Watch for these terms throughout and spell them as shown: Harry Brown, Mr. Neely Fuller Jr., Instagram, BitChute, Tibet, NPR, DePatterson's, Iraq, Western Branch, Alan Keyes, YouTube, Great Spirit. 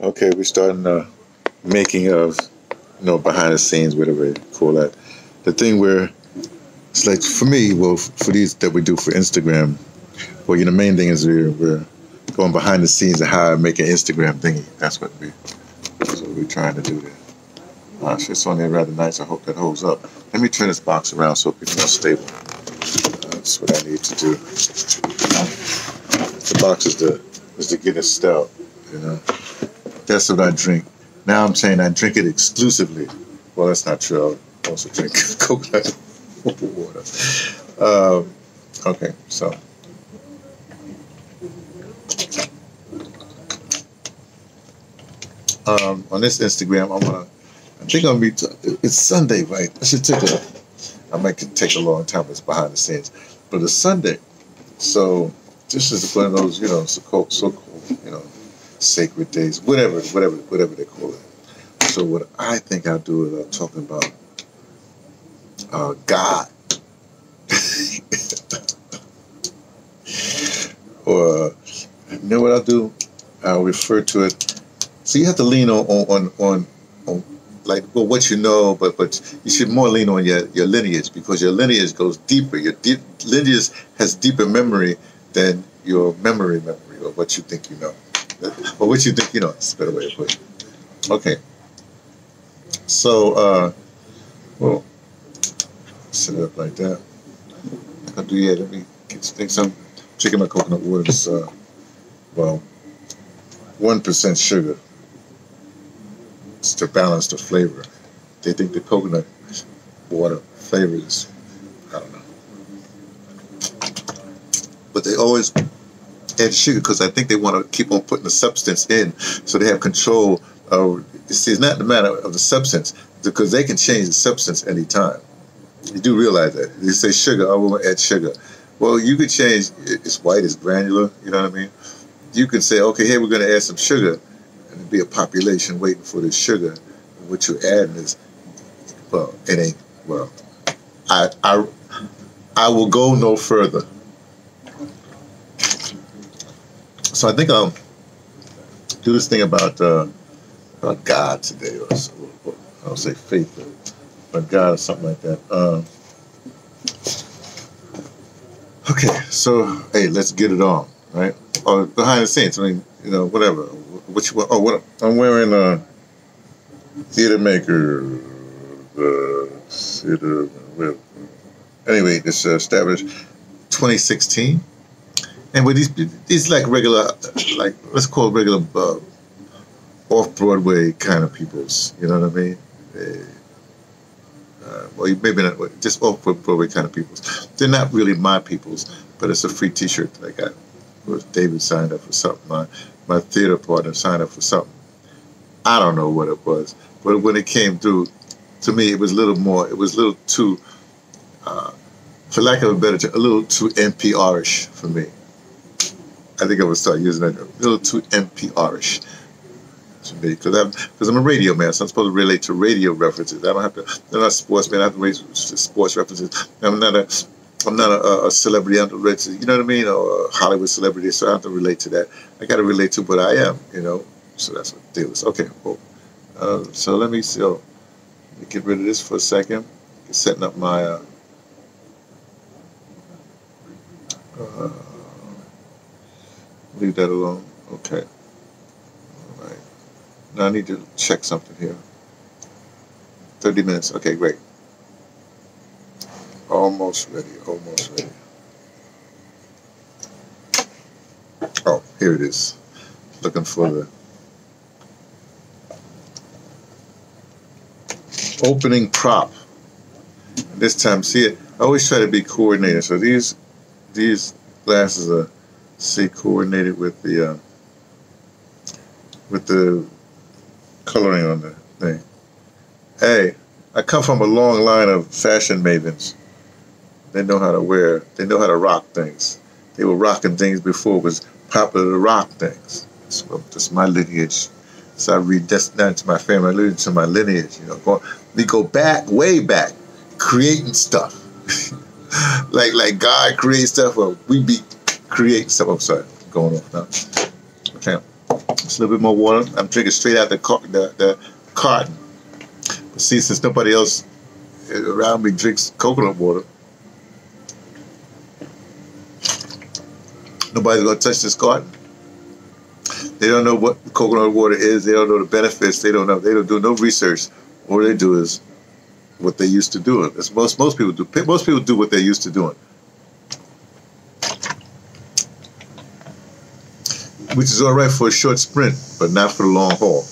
Okay, we're starting the making of, you know, behind the scenes, whatever you call that. The thing where it's like, for me, well, for these that we do for Instagram, well, you know, the main thing is we're going behind the scenes and how I make an Instagram thingy. That's what we're trying to do there. It's on there rather nice. I hope that holds up. Let me turn this box around so it becomes stable. That's what I need to do. The box is to get it stout, you know. That's what I drink. Now I'm saying I drink it exclusively. Well, that's not true. I also drink coconut water. Okay, so. On this Instagram, I think I'm going to be, it's Sunday, right? I should take a, I might take a long time, it's behind the scenes. But it's Sunday, so this is one of those, you know, so-called, you know, sacred days, whatever they call it. So what I think I'll do is I'm talking about God or you know what I'll do? I'll refer to it. So you have to lean on like, well, what you know, but you should more lean on your lineage, because your lineage goes deeper. Your lineage has deeper memory than your memory or what you think you know. But what you think, you know, it's a better way to put it. Okay. So, well, set it up like that. I'll do, yeah, let me get some things. I'm drinking my coconut water. It's, well, 1% sugar. It's to balance the flavor. They think the coconut water flavor is, I don't know. But they always add sugar because I think they want to keep on putting the substance in, so they have control of, see, it's not the matter of the substance, because they can change the substance any time. You do realize that. You say sugar, oh, we're going to add sugar. Well, you could change, it's white, it's granular, you know what I mean? You can say, okay, hey, we're going to add some sugar, and there'll be a population waiting for this sugar. And what you're adding is, well, it ain't, well, I will go no further. So I think I'll do this thing about God today, or I'll say faith, or God, or something like that. Okay, so hey, let's get it on, right? Or behind the scenes, I mean, you know, whatever. What you want? Oh, what I'm wearing Theater Maker, anyway, this established 2016. And with these like regular, like let's call it regular off-Broadway kind of peoples, you know what I mean? They, well, maybe not, just off-Broadway kind of peoples. They're not really my peoples, but it's a free T-shirt that I got. David signed up for something. My theater partner signed up for something. I don't know what it was, but when it came through, to me, it was a little more. It was a little too, for lack of a better term, a little too NPR-ish for me. I think I would start using that a little too NPR-ish to me, because I'm a radio man, so I'm supposed to relate to radio references. I don't have to. I'm not a sports man. I have to relate to sports references. I'm not a celebrity. I have to relate to, you know what I mean, or a Hollywood celebrity. So I have to relate to that. I got to relate to what I am, you know. So that's what the deal is. Okay. Well, so let me see. Oh, let me get rid of this for a second. Setting up my. Leave that alone. Okay. All right. Now I need to check something here. 30 minutes. Okay, great. Almost ready. Almost ready. Oh, here it is. Looking for the opening prop. This time, see it. I always try to be coordinated. So these glasses are. See, coordinated with the coloring on the thing. Hey, I come from a long line of fashion mavens. They know how to wear. They know how to rock things. They were rocking things before it was popular to rock things. That's my lineage. So I read this down to my family. I alluded to my lineage. You know, we go back, way back, creating stuff. like God creates stuff, or we be. Create stuff. I'm sorry, going off now. Okay, just a little bit more water. I'm drinking straight out the carton. But see, since nobody else around me drinks coconut water, nobody's going to touch this carton. They don't know what coconut water is. They don't know the benefits. They don't know. They don't do no research. All they do is what they used to do. That's most people do. Most people do what they're used to doing, which is all right for a short sprint, but not for the long haul.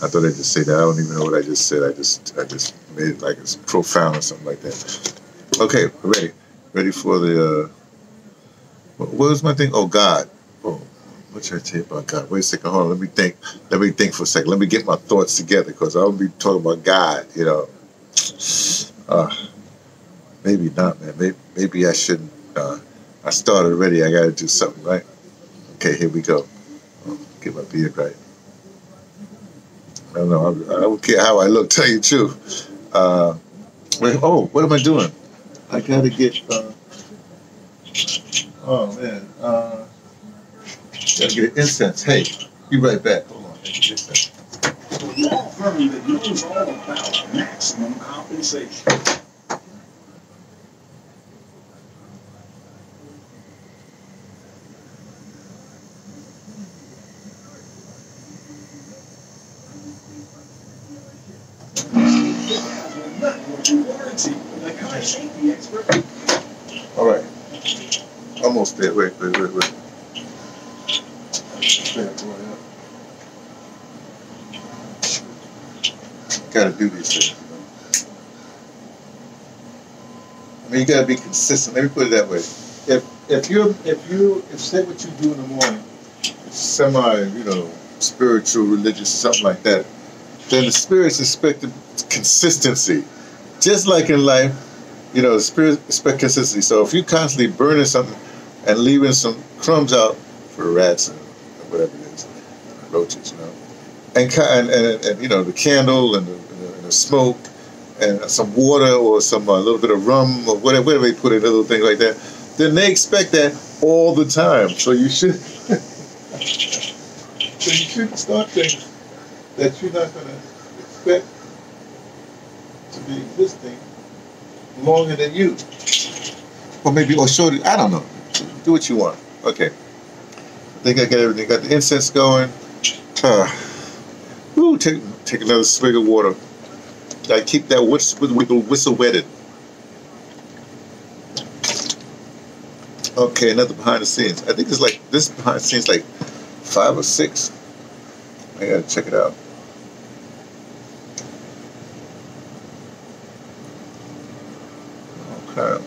I thought I just said that. I don't even know what I just said. I just made it like it's profound or something like that. Okay, ready for the. What was my thing? Oh God. Oh. What should I tell you about God? Wait a second, hold on, let me think. Let me think for a second. Let me get my thoughts together, because I'll be talking about God, you know. Maybe not, man. Maybe I shouldn't. I started already. I got to do something, right? Okay, here we go. I'll get my beard right. I don't know. I don't care how I look, tell you the truth. What am I doing? I got to get... gotta get incense. Hey, be right back. Hold on. You all affirm that you is all about maximum compensation. All right. Almost there. Wait. Gotta do these things. I mean, you gotta be consistent. Let me put it that way. If say what you do in the morning, it's semi, spiritual, religious, something like that, then the spirits expect consistency. Just like in life, the spirits expect consistency. So if you're constantly burning something and leaving some crumbs out for rats and whatever it is, roaches, and the candle and the smoke and some water or some little bit of rum or whatever they put in a little thing like that, then they expect that all the time. So you should so you shouldn't start things that you're not going to expect to be existing longer than you. Or maybe or shorter. I don't know. Do what you want. Okay. I think I got everything. Got the incense going. Take another swig of water. I keep that whistle wetted. Okay, another behind the scenes. I think it's like this behind the scenes, like 5 or 6. I gotta check it out. Okay,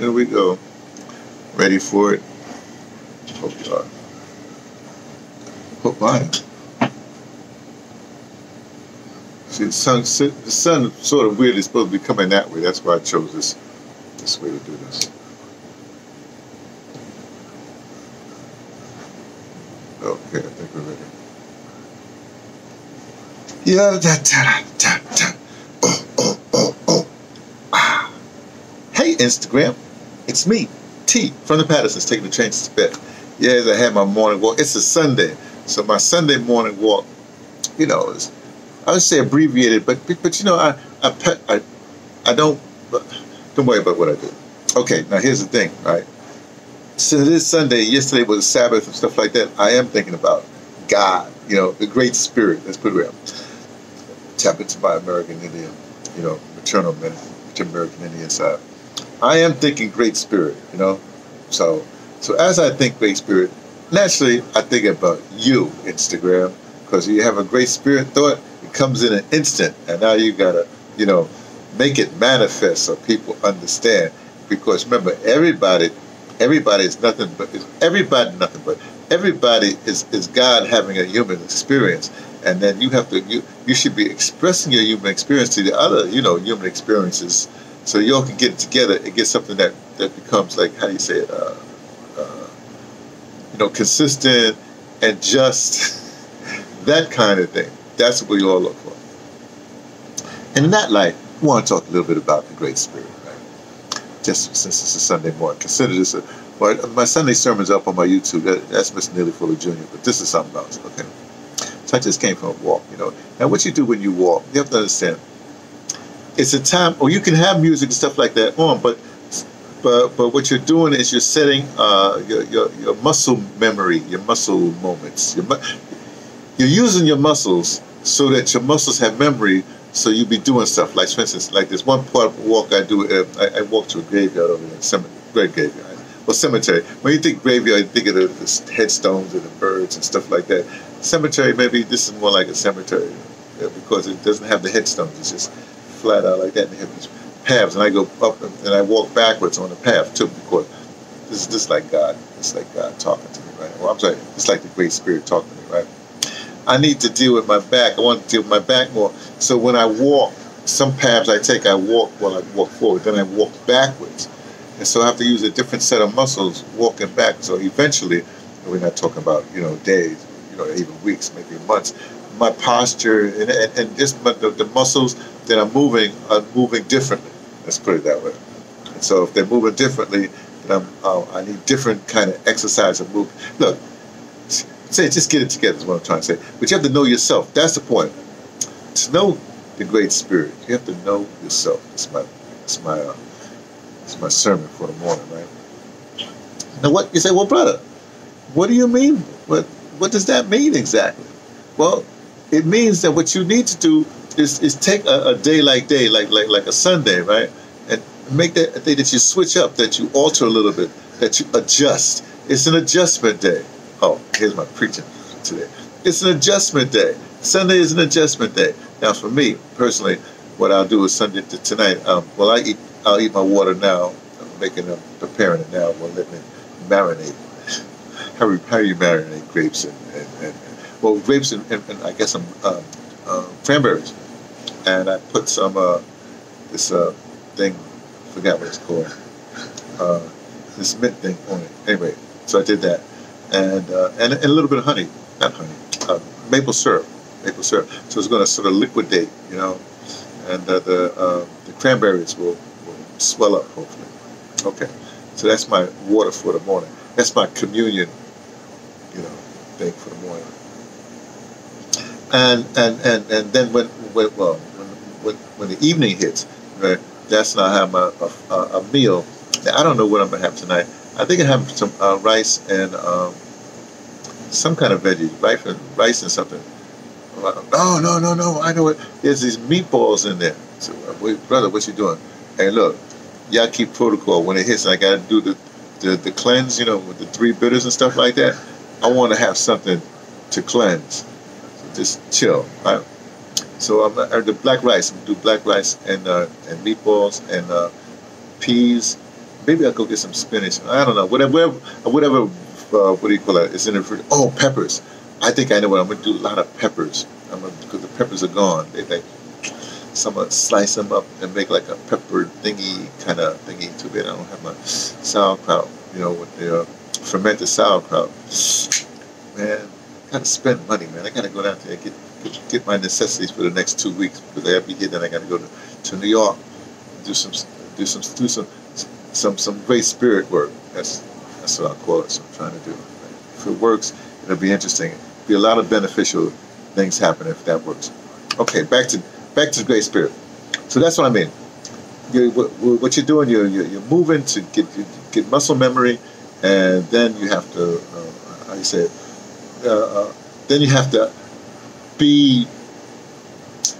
here we go. Ready for it? Hope you are. Hope I am. See, the sun sort of weirdly is supposed to be coming that way. That's why I chose this way to do this. Okay, I think we're ready. Yeah, Hey, Instagram, it's me, T from the Pattersons, taking the train to Tibet. Yes, I had my morning walk. It's a Sunday, so my Sunday morning walk, is. I would say abbreviated, but I don't worry about what I do. Okay, now here's the thing, right? Since it is Sunday, yesterday was Sabbath and stuff like that, I am thinking about God, the Great Spirit. Let's put it real. Tap into my American Indian, American Indian side. I am thinking Great Spirit, So as I think Great Spirit, naturally I think about you, Instagram, because you have a Great Spirit thought. Comes in an instant, and now you gotta, make it manifest so people understand. Because remember, everybody is God having a human experience, and then you have to you should be expressing your human experience to the other, human experiences, so you all can get it together and get something that becomes like, how do you say it, consistent and just that kind of thing. That's what we all look for. And in that light, we want to talk a little bit about the Great Spirit, right? Just since it's a Sunday morning, consider this Well, my Sunday sermon's up on my YouTube. That's Mr. Neely Fuller Jr., but this is something else, okay? So I just came from a walk, you know. And what you do when you walk, you have to understand, it's a time, or you can have music and stuff like that on, but what you're doing is you're setting your muscle memory, your muscle moments. You're using your muscles so that your muscles have memory, so you'll be doing stuff. Like, for instance, like this one part of walk I do, I walk to a graveyard over there, cemetery. Well, cemetery. When you think graveyard, you think of the headstones and the birds and stuff like that. Cemetery, maybe this is more like a cemetery, because it doesn't have the headstones. It's just flat out like that, and they have these paths, and I go up and I walk backwards on the path too, because this is just like God. It's like God talking to me right now. Well, I'm sorry, it's like the Great Spirit talking to me right now. I need to deal with my back. I want to deal with my back more. So when I walk, some paths I take, I walk while I walk forward, then I walk backwards, and so I have to use a different set of muscles walking back. So eventually, and we're not talking about, you know, days, you know, even weeks, maybe months. My posture and just the muscles that are moving differently. Let's put it that way. And so if they're moving differently, then I need different kind of exercise and move. Look, say just get it together is what I'm trying to say. But you have to know yourself. That's the point. To know the Great Spirit, you have to know yourself. It's my sermon for the morning, right? Now, what you say? Well, brother, what do you mean? What does that mean exactly? Well, it means that what you need to do is take a day, like a Sunday, right? And make that a day that you switch up, that you alter a little bit, that you adjust. It's an adjustment day. Oh, here's my preaching today. It's an adjustment day. Sunday is an adjustment day. Now, for me personally, what I'll do is Sunday to tonight. Well, I'll eat my water now. I'm preparing it now. Well, let me marinate. How you marinate grapes and grapes and I guess some cranberries, and I put some this thing, forgot what it's called, this mint thing on it. Anyway, so I did that, and a little bit of honey, maple syrup. So it's going to sort of liquidate, you know, and the cranberries will swell up hopefully. Okay, so that's my water for the morning. That's my communion, you know, thing for the morning. And then when the evening hits, right, that's when I have a meal. Now, I don't know what I'm gonna have tonight. I think I have some rice and some kind of veggies, rice and something. No! I know it. There's these meatballs in there. So, wait, brother, what you doing? Hey, look, y'all keep protocol. When it hits, I gotta do the cleanse, you know, with the 3 bitters and stuff like that. I want to have something to cleanse. So just chill, right? So I'm do black rice and meatballs and peas. Maybe I'll go get some spinach. I don't know. Whatever. What do you call that? It's in the fridge. Oh, peppers. I think I know what I'm gonna do. A lot of peppers. Because the peppers are gone. They like someone slice them up and make like a pepper thingy kind of thingy to it. I don't have my sauerkraut, you know, with the fermented sauerkraut. Man, I gotta spend money, man. I gotta go down there and get my necessities for the next 2 weeks, because I have to be here. Then I gotta go to New York, do some Great Spirit work. That's what I call it. So I'm trying to do. If it works, it'll be interesting. It'll be a lot of beneficial things happen if that works. Okay, back to the Great Spirit. So that's what I mean. What you're doing, you're moving to get muscle memory, and then you have to, then you have to be.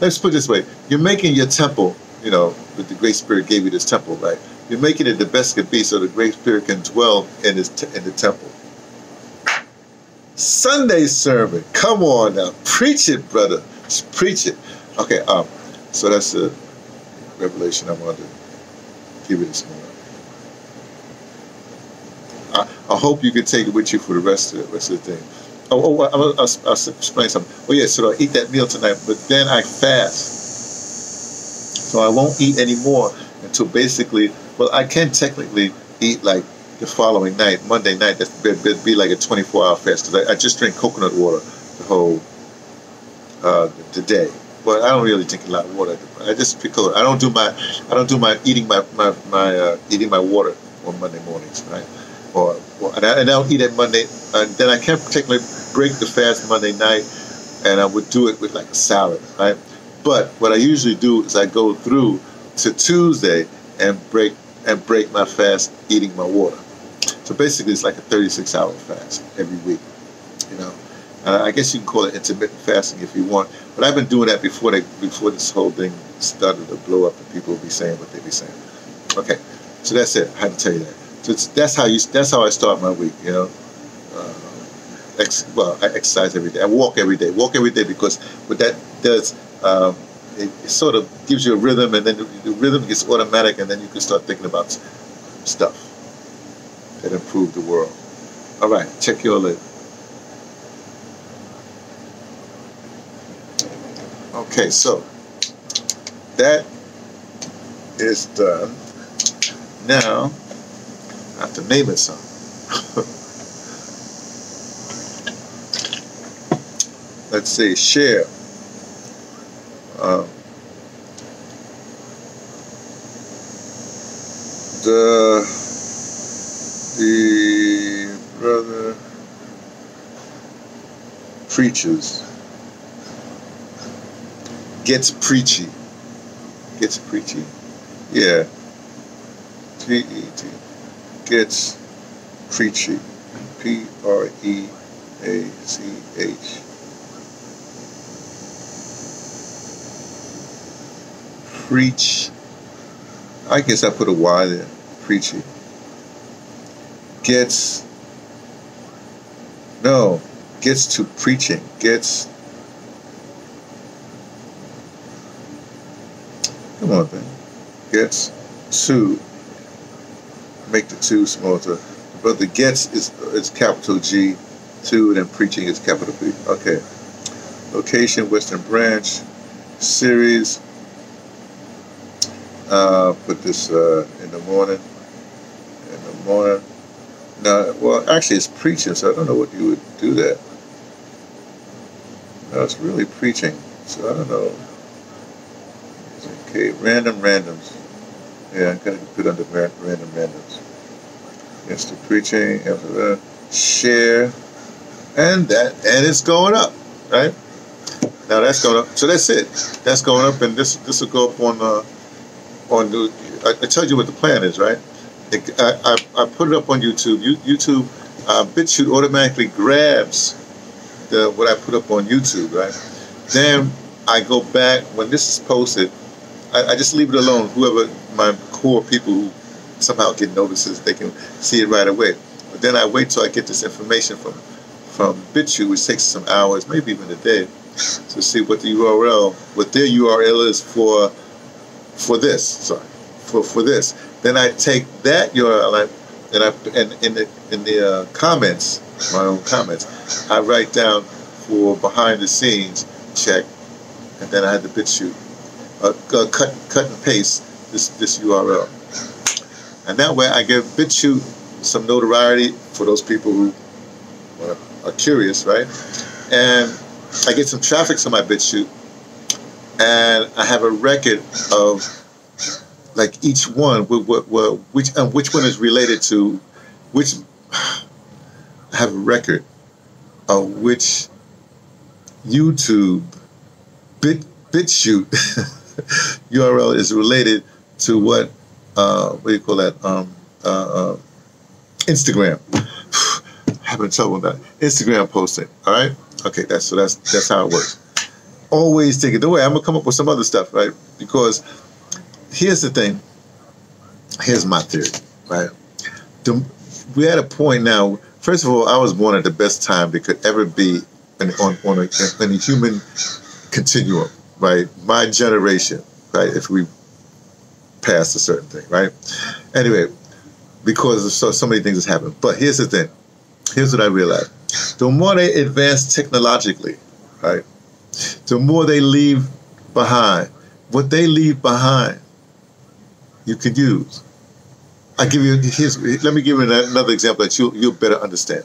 Let's put it this way: you're making your temple. You know, but the Great Spirit gave you this temple, right? You're making it the best it could be, so the Great Spirit can dwell in the temple. Sunday sermon. Come on now, preach it, brother. Just preach it. Okay, so that's the revelation I wanted to give you this morning. I hope you can take it with you for the rest of the thing. I'll explain something. Oh yeah, so I'll eat that meal tonight, but then I fast. So I won't eat anymore until basically, well, I can technically eat like the following night, Monday night. That'd be like a 24-hour fast, because I just drink coconut water the whole the day. But I don't really drink a lot of water. I just because I don't do my eating my water on Monday mornings, right? hard. And I don't eat at Monday. And then I can't particularly break the fast Monday night, and I would do it with like a salad, right? But what I usually do is I go through to Tuesday and break my fast eating my water. So basically it's like a 36-hour fast every week, you know. I guess you can call it intermittent fasting if you want, but I've been doing that before this whole thing started to blow up and people would be saying what they be saying. Okay, so that's it. I had to tell you that. So that's how I start my week, you know. Well, I exercise every day. I walk every day. Walk every day because what that does, it sort of gives you a rhythm, and then the rhythm gets automatic, and then you can start thinking about stuff that improve the world. All right, check your lid. Okay, so that is done. Now I have to name it something. Let's see, share. The brother preaches. Gets preachy. Gets preachy. Yeah. T-E-T. Gets preachy. P-R-E-A-C-H. Preach. I guess I put a Y there. Preachy. Gets. No. Gets to preaching. Gets. Come on, then. Gets to. Make the two smaller. But the gets is capital G. To and then preaching is capital P. Okay. Location, Western Branch. Series. Put this in the morning. In the morning. No, well, actually, it's preaching, so I don't know what you would do that. No, it's really preaching, so I don't know. Okay, randoms. Yeah, I'm gonna put under randoms. It's the preaching. After that, share, and it's going up, right? Now that's going up. So that's it. That's going up, and this will go up on. I told you what the plan is, right? I put it up on YouTube. YouTube, BitChute automatically grabs what I put up on YouTube, right? Then I go back when this is posted. I just leave it alone. Whoever my core people who somehow get notices, they can see it right away. But then I wait till I get this information from BitChute, which takes some hours, maybe even a day, to see what the URL, what their URL is for. For this. Then I take that URL and in the comments, my own comments, I write down for behind the scenes check, and then I had the BitChute cut and paste this URL, and that way I give BitChute some notoriety for those people who are curious, right? And I get some traffic to my BitChute. And I have a record of like each one, which one is related to which. I have a record of which YouTube BitChute URL is related to what do you call that? Instagram. Having trouble with that Instagram posting. All right, okay, that's how it works. Always thinking, don't worry, I'm going to come up with some other stuff, right? Because here's the thing. Here's my theory, right? We're at a point now. First of all, I was born at the best time there could ever be in a human continuum, right? My generation, right? If we pass a certain thing, right? Anyway, because of so many things that happened. But here's the thing. Here's what I realized. The more they advance technologically, right? The more they leave behind. What they leave behind, you could use. Let me give you another example that you'll better understand.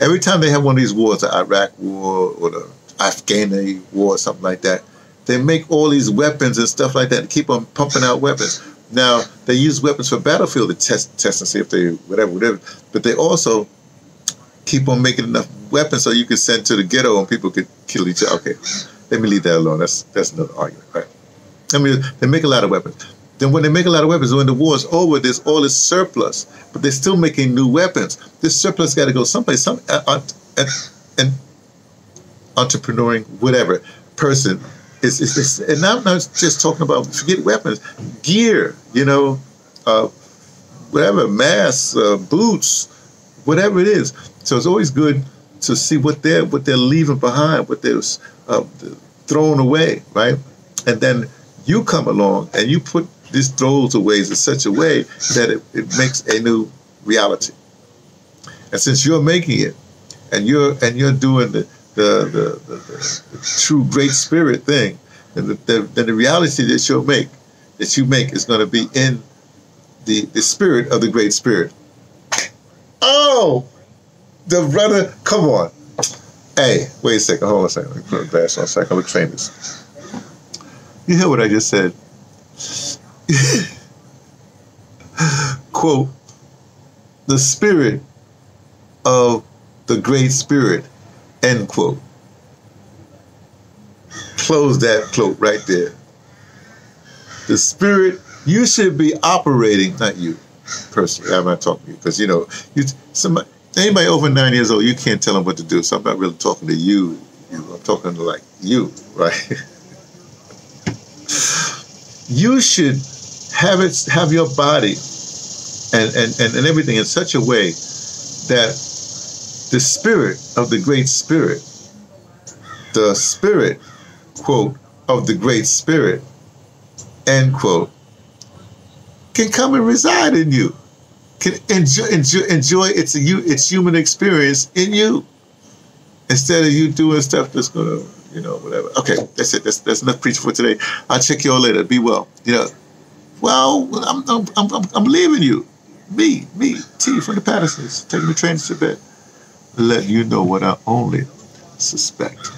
Every time they have one of these wars, the Iraq war or the Afghani war or something like that, they make all these weapons and stuff like that and keep on pumping out weapons. Now, they use weapons for battlefield to test and see if they, whatever. But they also keep on making enough weapons so you can send to the ghetto and people could kill each other. Okay, let me leave that alone. That's another argument, right? I mean, they make a lot of weapons. Then when they make a lot of weapons, when the war is over, there's all this surplus, but they're still making new weapons. This surplus got to go someplace. Some an entrepreneuring, whatever, person is and I'm not just talking about, forget weapons, gear, you know, whatever, masks, boots, whatever it is. So it's always good to see what they're leaving behind, what they're throwing away, right? And then you come along and you put these throwaways in such a way that it makes a new reality. And since you're making it, and you're doing the true great spirit thing, and the reality that you'll make, that you make, is going to be in the spirit of the great spirit. Oh, the runner! Come on! Hey, wait a second. Hold on a second. Let me put a glass on a second. I look famous. You hear what I just said? Quote, the spirit of the great spirit, end quote. Close that quote right there. The spirit, you should be operating, not you personally, I'm not talking to you, because you know, anybody over 9 years old, you can't tell them what to do, so I'm not really talking to you, I'm talking to like you, right? You should have your body and everything in such a way that the spirit of the great spirit, the spirit, quote, of the great spirit, end quote, can come and reside in you, can enjoy its human experience in you, instead of you doing stuff that's gonna, you know, whatever. Okay, that's it. That's enough preaching for today. I'll check you all later. Be well. You know, well, I'm leaving you. Me, T from the Pattersons, taking the train to Tibet. Let you know what I only suspect.